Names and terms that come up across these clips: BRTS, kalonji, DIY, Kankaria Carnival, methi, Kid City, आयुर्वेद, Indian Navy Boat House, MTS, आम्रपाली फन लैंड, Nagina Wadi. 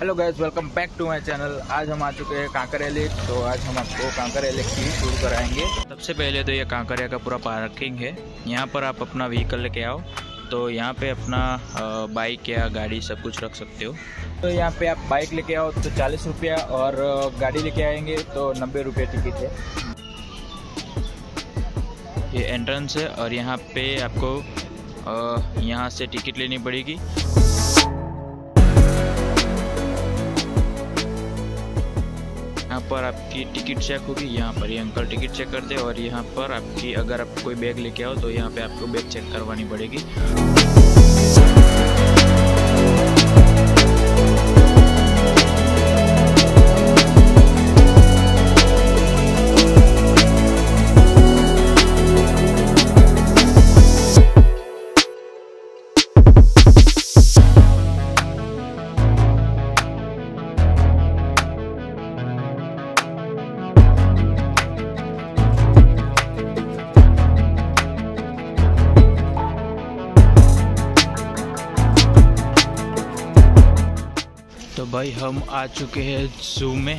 Hello guys, welcome back to my channel. आज हम आ चुके हैं कांकरिया लेक। तो आज हम आपको कांकरिया लेक की टूर कराएंगे। सबसे पहले तो ये कांकरिया का पूरा पार्किंग है, यहाँ पर आप अपना व्हीकल लेके आओ तो यहाँ पे अपना बाइक या गाड़ी सब कुछ रख सकते हो। तो यहाँ पे आप बाइक लेके आओ तो 40 रुपया और गाड़ी लेके आएंगे तो 90 रुपये टिकट है। ये एंट्रेंस है और यहाँ पे आपको यहाँ से टिकट लेनी पड़ेगी। यहाँ पर आपकी टिकट चेक होगी। यहाँ पर ये अंकल टिकट चेक करते हैं और यहाँ पर आपकी अगर आप कोई बैग लेके आओ तो यहाँ पे आपको बैग चेक करवानी पड़ेगी। तो भाई हम आ चुके हैं जू में।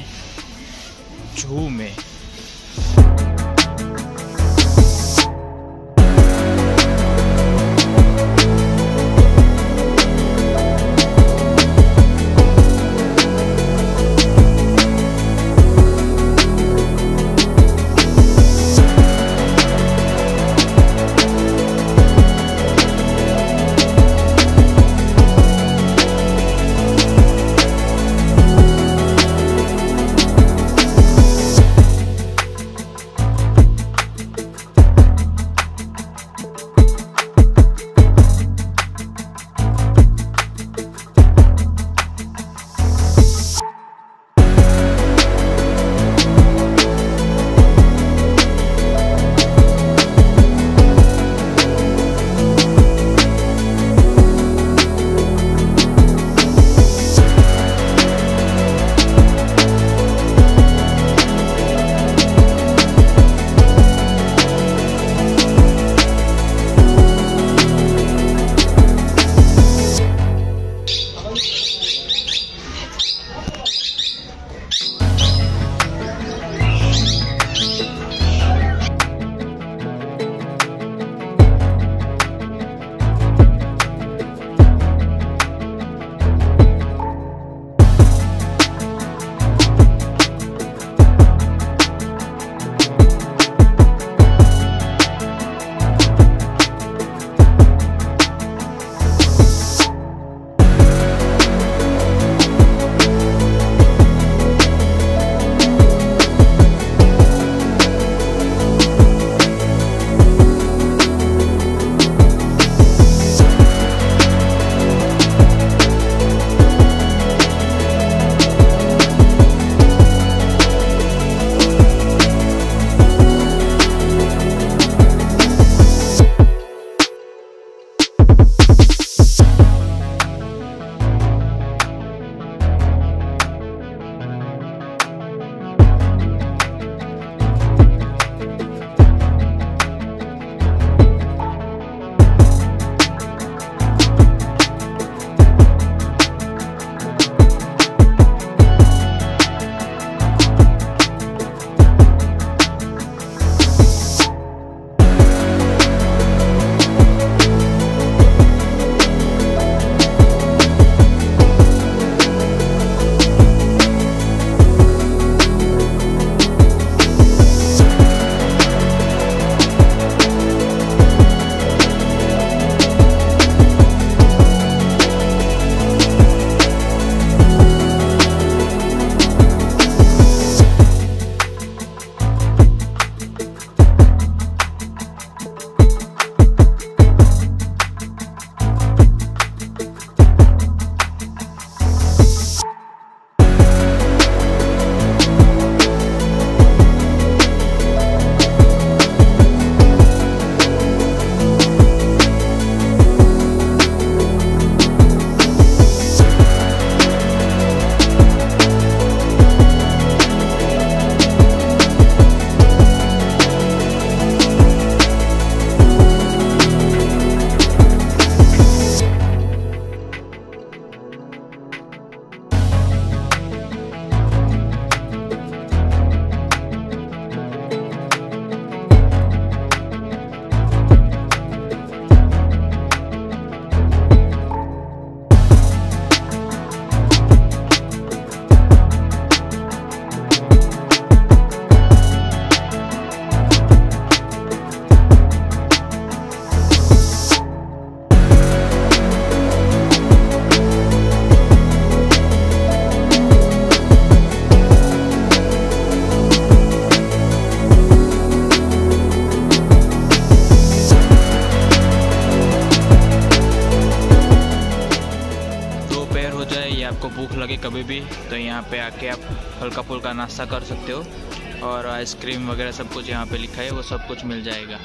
आपको भूख लगे कभी भी तो यहाँ पे आके आप हल्का फुल्का नाश्ता कर सकते हो और आइसक्रीम वगैरह सब कुछ यहाँ पे लिखा है वो सब कुछ मिल जाएगा।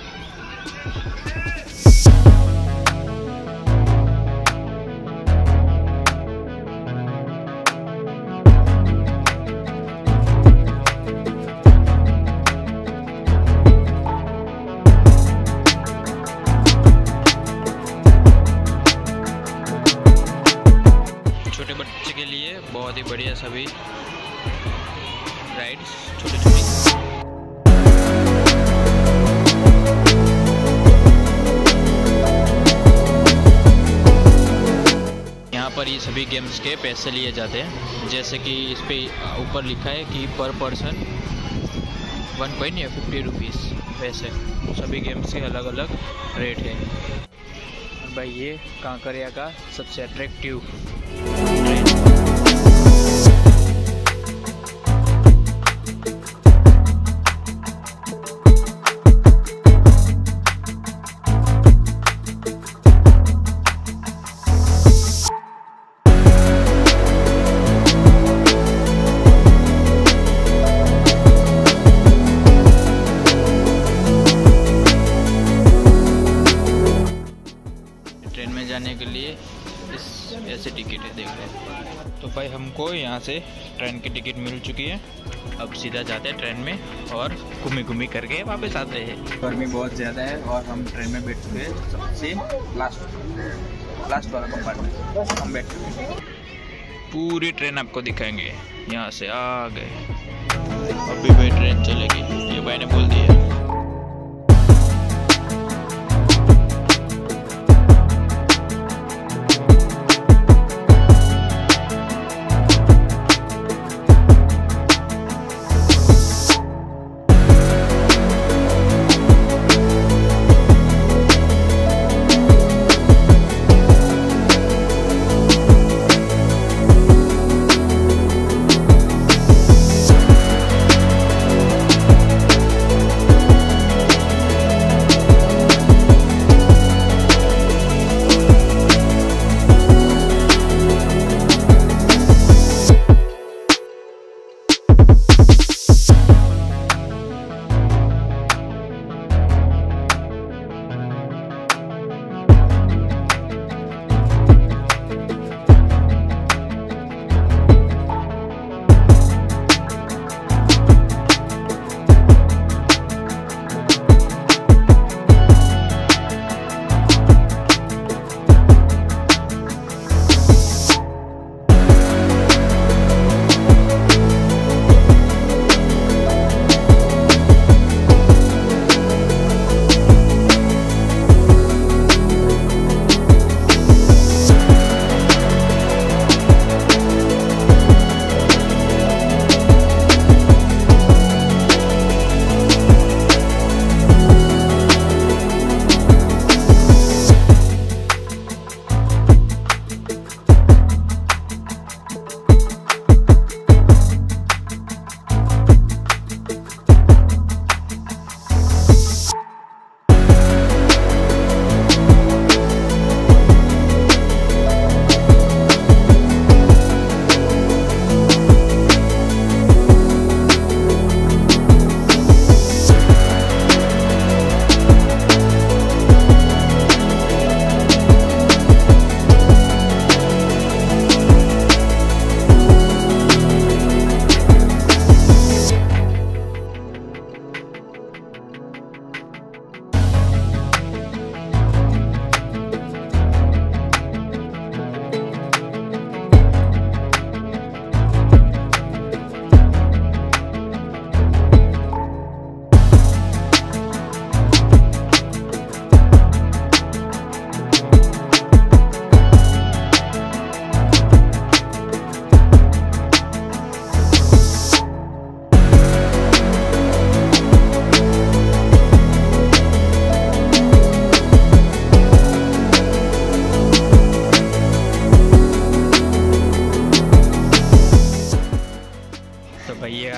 बहुत ही बढ़िया सभी राइड्स छोटी छोटी। यहाँ पर ये सभी गेम्स के पैसे लिए जाते हैं, जैसे कि इस पे ऊपर लिखा है कि पर पर्सन 1 कॉइन या 50 रुपीज़ पैसे। सभी गेम्स के अलग अलग रेट है। भाई ये कांकरिया का सबसे अट्रैक्टिव जाने के लिए इस ऐसे टिकट है, देख लो। तो भाई हमको यहाँ से ट्रेन की टिकट मिल चुकी है, अब सीधा जाते हैं ट्रेन में और घूमी घूमी करके वापस आते हैं। गर्मी बहुत ज़्यादा है और हम ट्रेन में बैठ चुके हैं, सबसे लास्ट वाला कंपार्टमेंट हम बैठ चुके हैं। पूरी ट्रेन आपको दिखाएंगे, यहाँ से आ गए, अभी भाई ट्रेन चलेगी, ये भाई ने बोल दिया।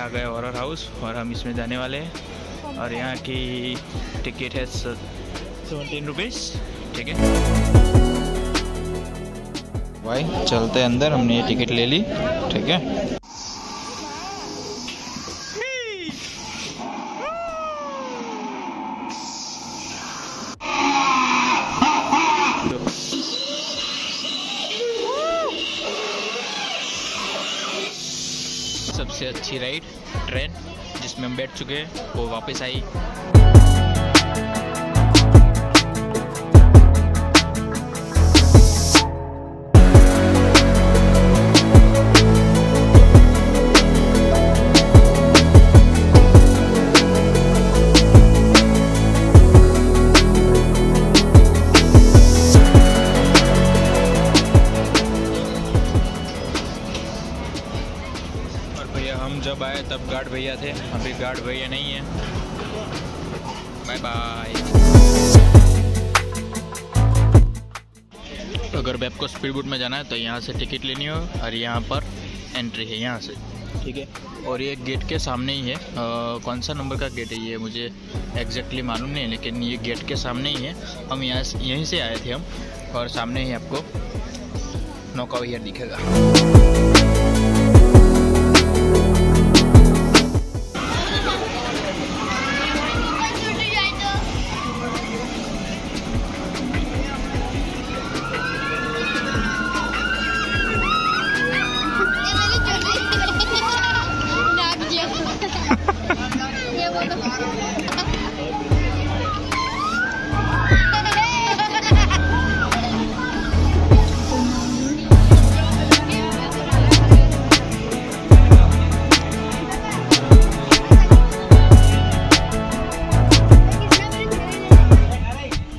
आ गए हॉरर हाउस और हम इसमें जाने वाले हैं और यहाँ की टिकट है 17 रुपीज़, ठीक है। भाई चलते अंदर, हमने ये टिकट ले ली, ठीक है। सबसे अच्छी राइड ट्रेन जिसमें हम बैठ चुके हैं वो वापस आई। जब आए तब गार्ड भैया थे, अभी गार्ड भैया नहीं है। Bye bye. अगर बैप को स्पीड बोट में जाना है तो यहाँ से टिकट लेनी हो और यहाँ पर एंट्री है यहाँ से, ठीक है। और ये गेट के सामने ही है, कौन सा नंबर का गेट है ये मुझे एग्जैक्टली मालूम नहीं है, लेकिन ये गेट के सामने ही है। हम यहीं से आए थे हम, और सामने ही आपको नौका भैया दिखेगा।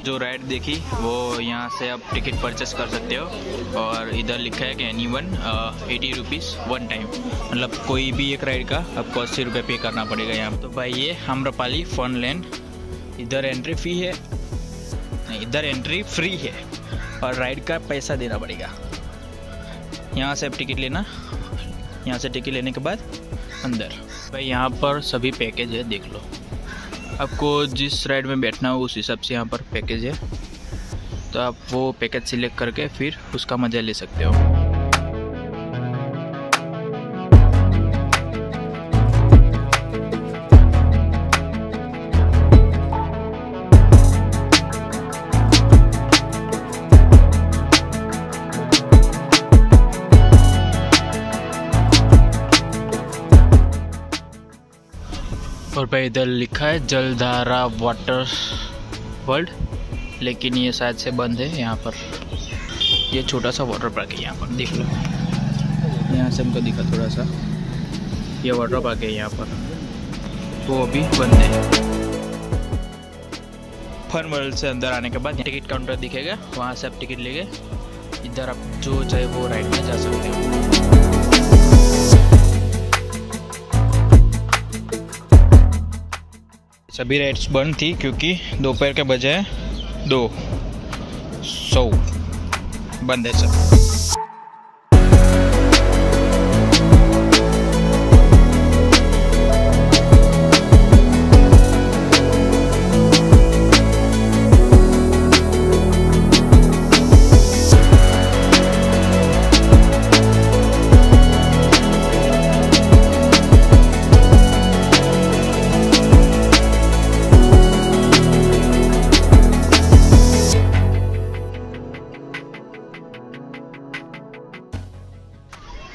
जो राइड देखी वो यहाँ से आप टिकट परचेस कर सकते हो, और इधर लिखा है कि any one 80 rupees one time, मतलब कोई भी एक राइड का आपको 80 रुपये पे करना पड़ेगा यहाँ। तो भाई ये आम्रपाली फन लैंड, इधर एंट्री फी है, इधर एंट्री फ्री है और राइड का पैसा देना पड़ेगा। यहाँ से आप टिकट लेना, यहाँ से टिकट लेने के बाद अंदर। भाई यहाँ पर सभी पैकेज है, देख लो आपको जिस राइड में बैठना हो उस हिसाब से यहाँ पर पैकेज है, तो आप वो पैकेज सिलेक्ट करके फिर उसका मज़ा ले सकते हो। और भाई इधर लिखा है जलधारा वाटर वर्ल्ड, लेकिन ये शायद से बंद है। यहाँ पर ये छोटा सा वाटर पार्क है, यहाँ पर देख लो, यहाँ से हमको दिखा थोड़ा सा, ये वाटर पार्क है यहाँ पर, वो अभी बंद है। फन वर्ल्ड से अंदर आने के बाद टिकट काउंटर दिखेगा, वहाँ से आप टिकट ले गए, इधर आप जो चाहे वो राइड में जा सकते हो। सभी राइड्स बंद थी क्योंकि दोपहर के बजे 2:00 बंद है सब।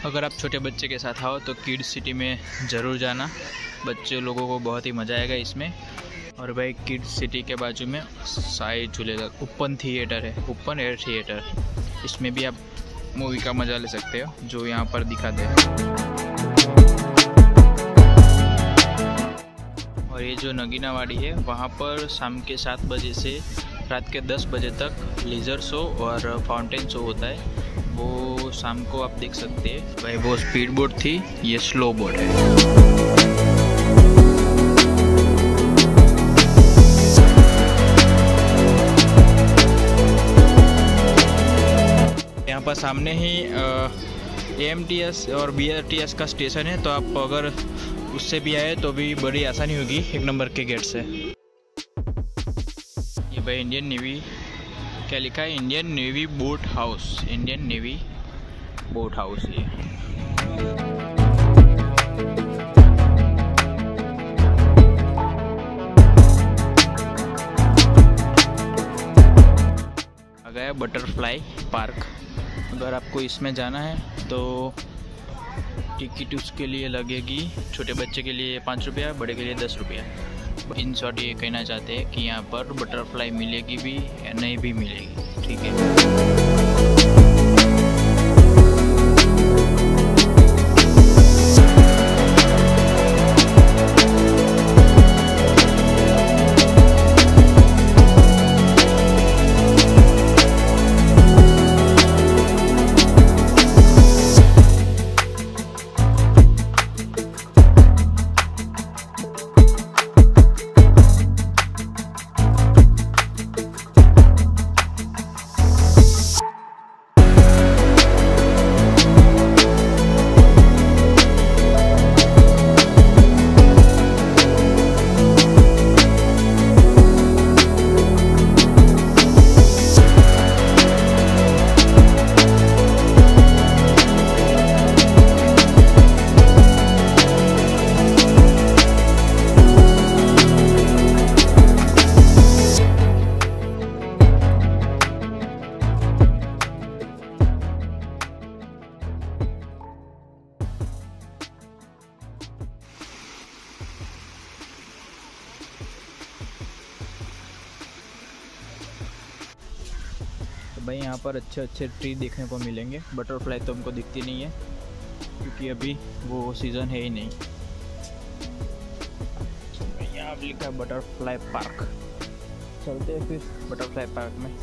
अगर आप छोटे बच्चे के साथ आओ तो किड सिटी में ज़रूर जाना, बच्चे लोगों को बहुत ही मज़ा आएगा इसमें। और भाई किड सिटी के बाजू में साई झूलेगा, ओपन थिएटर है, ओपन एयर थिएटर, इसमें भी आप मूवी का मज़ा ले सकते हो जो यहाँ पर दिखाते हैं। और ये जो नगीना वाड़ी है वहाँ पर शाम के 7 बजे से रात के 10 बजे तक लेज़र शो और फाउंटेन शो होता है, वो शाम को आप देख सकते हैं। भाई वो स्पीड बोट थी, ये स्लो बोट है। यहाँ पर सामने ही MTS और BRTS का स्टेशन है, तो आप अगर उससे भी आए तो भी बड़ी आसानी होगी, 1 नंबर के गेट से। ये भाई इंडियन नेवी, क्या लिखा है, Indian navy boat house, Indian navy boat house ये। बटरफ्लाई पार्क, अगर आपको इसमें जाना है तो टिकट उसके लिए लगेगी, छोटे बच्चे के लिए 5 रुपया, बड़े के लिए 10 रुपया। इन शॉर्ट ये कहना चाहते हैं कि यहाँ पर बटरफ्लाई मिलेगी भी या नहीं भी मिलेगी, ठीक है। भाई यहाँ पर अच्छे अच्छे ट्री देखने को मिलेंगे। बटरफ्लाई तो हमको दिखती नहीं है क्योंकि अभी वो सीज़न है ही नहीं। यहाँ पर लिखा है बटरफ्लाई पार्क, चलते हैं फिर बटरफ्लाई पार्क में।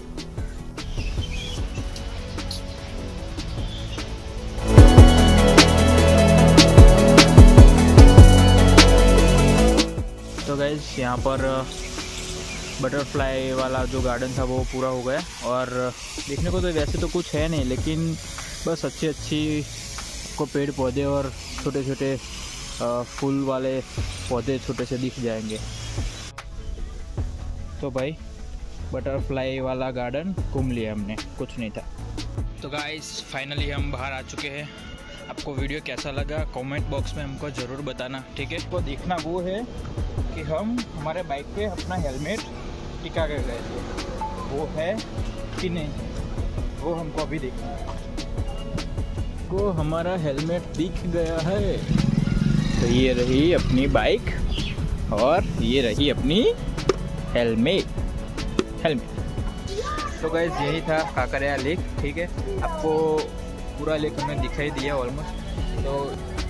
तो गाइस यहाँ पर बटरफ्लाई वाला जो गार्डन था वो पूरा हो गया और देखने को तो वैसे तो कुछ है नहीं, लेकिन बस अच्छी अच्छी को पेड़ पौधे और छोटे छोटे फूल वाले पौधे छोटे से दिख जाएंगे। तो भाई बटरफ्लाई वाला गार्डन घूम लिया हमने, कुछ नहीं था। तो गाइस फाइनली हम बाहर आ चुके हैं। आपको वीडियो कैसा लगा कमेंट बॉक्स में हमको ज़रूर बताना, ठीक है। तो देखना वो है कि हम हमारे बाइक पे अपना हेलमेट टिका कर गए थे, वो है कि नहीं वो हमको अभी देखना है। को हमारा हेलमेट दिख गया है। तो ये रही अपनी बाइक और ये रही अपनी हेलमेट। तो गाइस यही था कांकरिया लेक, ठीक है। आपको पूरा लेक हमें दिखाई दिया ऑलमोस्ट। तो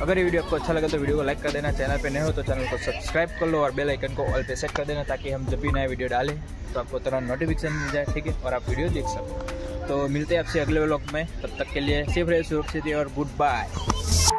अगर ये वीडियो आपको अच्छा लगा तो वीडियो को लाइक कर देना, चैनल पे नए हो तो चैनल को सब्सक्राइब कर लो और बेल आइकन को ऑल पे सेट कर देना ताकि हम जब भी नया वीडियो डालें तो आपको तुरंत नोटिफिकेशन मिल जाए, ठीक है, और आप वीडियो देख सको। तो मिलते हैं आपसे अगले व्लॉग में, तब तक के लिए सेफ रहिए, सुरक्षित रहिए और गुड बाय।